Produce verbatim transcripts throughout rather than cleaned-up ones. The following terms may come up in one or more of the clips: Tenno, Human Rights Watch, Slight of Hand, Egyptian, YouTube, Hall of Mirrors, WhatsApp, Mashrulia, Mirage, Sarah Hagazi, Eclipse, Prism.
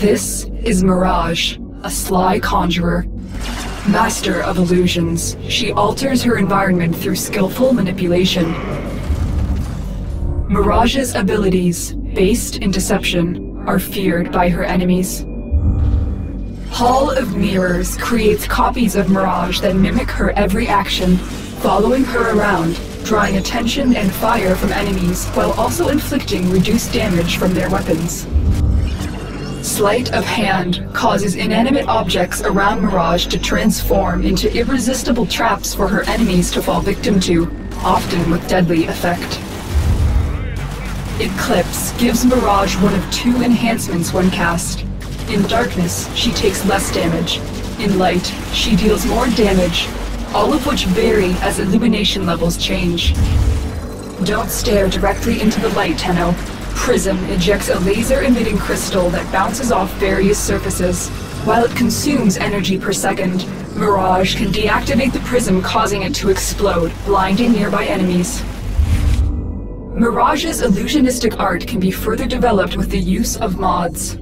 This is Mirage, a sly conjurer. Master of illusions, she alters her environment through skillful manipulation. Mirage's abilities, based in deception, are feared by her enemies. Hall of Mirrors creates copies of Mirage that mimic her every action, following her around, drawing attention and fire from enemies while also inflicting reduced damage from their weapons. Sleight of Hand causes inanimate objects around Mirage to transform into irresistible traps for her enemies to fall victim to, often with deadly effect. Eclipse gives Mirage one of two enhancements when cast. In darkness, she takes less damage. In light, she deals more damage, all of which vary as illumination levels change. Don't stare directly into the light, Tenno. Prism ejects a laser-emitting crystal that bounces off various surfaces. While it consumes energy per second, Mirage can deactivate the prism, causing it to explode, blinding nearby enemies. Mirage's illusionistic art can be further developed with the use of mods.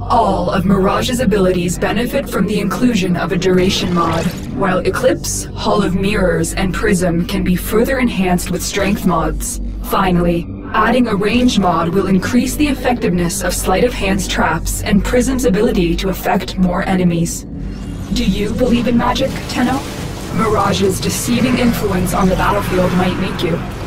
All of Mirage's abilities benefit from the inclusion of a duration mod, while Eclipse, Hall of Mirrors, and Prism can be further enhanced with strength mods. Finally, adding a range mod will increase the effectiveness of Sleight of Hand's traps and Prism's ability to affect more enemies. Do you believe in magic, Tenno? Mirage's deceiving influence on the battlefield might make you.